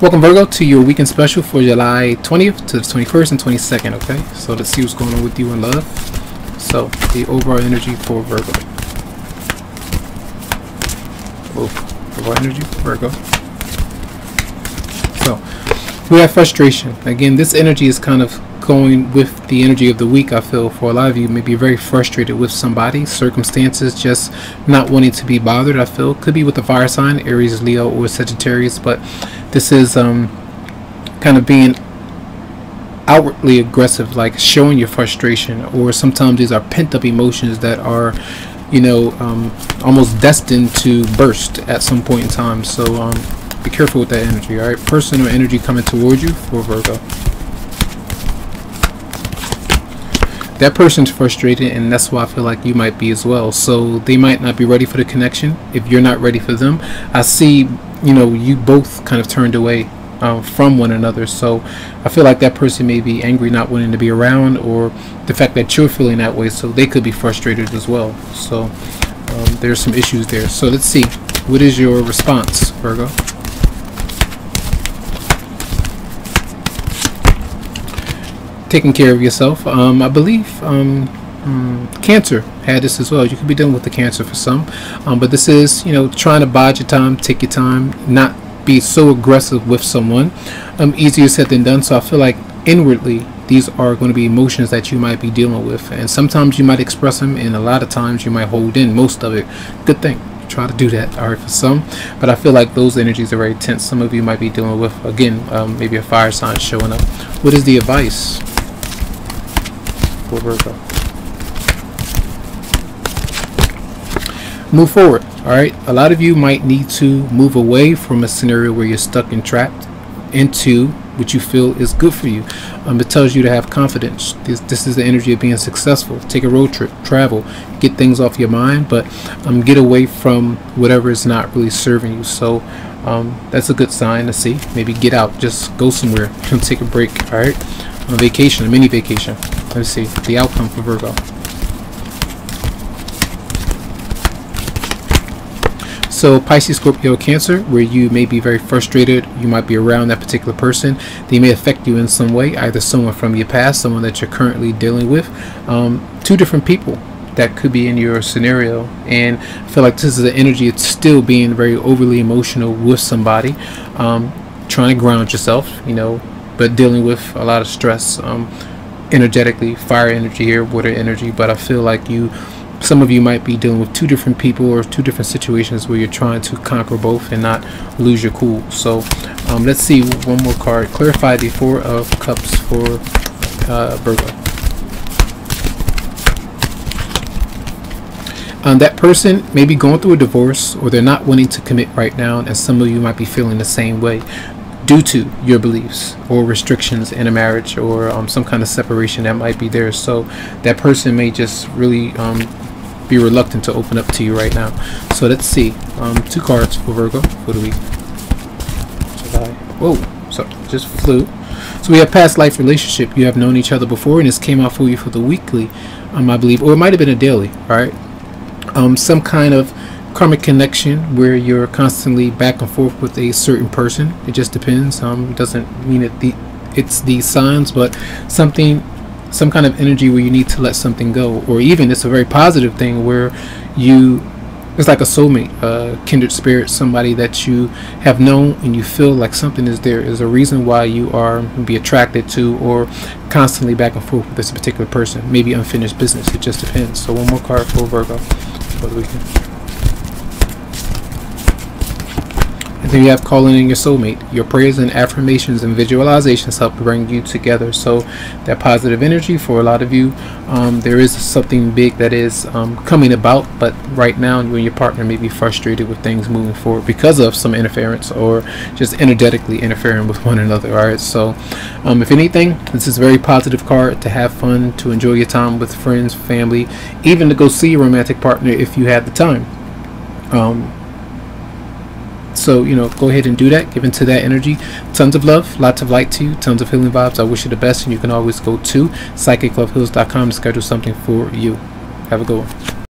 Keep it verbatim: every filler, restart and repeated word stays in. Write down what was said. Welcome, Virgo, to your weekend special for July twentieth to the twenty-first and twenty-second, okay? So let's see what's going on with you in love. So, the overall energy for Virgo. Oh, overall energy for Virgo. So, we have frustration. Again, this energy is kind of going with the energy of the week. I feel for a lot of you may be very frustrated with somebody, circumstances, just not wanting to be bothered. I feel could be with the fire sign, Aries, Leo, or Sagittarius, but this is um kind of being outwardly aggressive, like showing your frustration, or sometimes these are pent-up emotions that are, you know, um almost destined to burst at some point in time. So um be careful with that energy. All right, personal energy coming towards you for Virgo. That person's frustrated, and that's why I feel like you might be as well. So they might not be ready for the connection if you're not ready for them. I see, you know, you both kind of turned away um, from one another. So I feel like that person may be angry, not wanting to be around, or the fact that you're feeling that way. So they could be frustrated as well. So um, there's some issues there. So let's see. What is your response, Virgo? Taking care of yourself. Um, I believe um, um, Cancer had this as well. You could be dealing with the Cancer for some, um, but this is, you know, trying to bide your time, take your time, not be so aggressive with someone. Um, easier said than done. So I feel like inwardly these are going to be emotions that you might be dealing with, and sometimes you might express them, and a lot of times you might hold in most of it. Good thing. Try to do that, all right, for some, but I feel like those energies are very tense. Some of you might be dealing with, again, um, maybe a fire sign showing up. What is the advice for Virgo? Move forward. All right, a lot of you might need to move away from a scenario where you're stuck and trapped into what you feel is good for you. Um, it tells you to have confidence. This, this is the energy of being successful. Take a road trip, travel, get things off your mind, but um, get away from whatever is not really serving you. So um, that's a good sign to see. Maybe get out, just go somewhere, take a break. All right, a vacation, a mini vacation. Let's see the outcome for Virgo. So Pisces, Scorpio, Cancer, where you may be very frustrated. You might be around that particular person. They may affect you in some way, either someone from your past, someone that you're currently dealing with. Um, two different people that could be in your scenario, and I feel like this is the energy. It's still being very overly emotional with somebody. Um, trying to ground yourself, you know, but dealing with a lot of stress. Um, energetically, fire energy here, water energy, but I feel like you, some of you might be dealing with two different people or two different situations where you're trying to conquer both and not lose your cool. So um, let's see one more card. Clarify the Four of Cups for uh, Virgo. Um, that person may be going through a divorce, or they're not wanting to commit right now, and some of you might be feeling the same way due to your beliefs or restrictions in a marriage, or um, some kind of separation that might be there. So that person may just really um, be reluctant to open up to you right now. So let's see. Um, two cards for Virgo for the week. July. Whoa, so just flew. So we have past life relationship. You have known each other before, and this came out for you for the weekly, um, I believe, or it might have been a daily, right? Um, some kind of karmic connection where you're constantly back and forth with a certain person. It just depends. Um, doesn't mean it the it's these signs, but something, some kind of energy where you need to let something go, or even it's a very positive thing where you, it's like a soulmate, uh, kindred spirit, somebody that you have known and you feel like something is there, is a reason why you are be attracted to or constantly back and forth with this particular person. Maybe unfinished business. It just depends. So one more card for Virgo for the weekend. Then you have calling in your soulmate. Your prayers and affirmations and visualizations help bring you together. So that positive energy for a lot of you. Um, there is something big that is um, coming about, but right now you and your partner may be frustrated with things moving forward because of some interference or just energetically interfering with one another. All right, so um, if anything, this is a very positive card to have fun, to enjoy your time with friends, family, even to go see your romantic partner if you had the time. Um, So, you know, go ahead and do that. Give into that energy. Tons of love, lots of light to you, tons of healing vibes. I wish you the best, and you can always go to psychic love heals dot com to schedule something for you. Have a good one.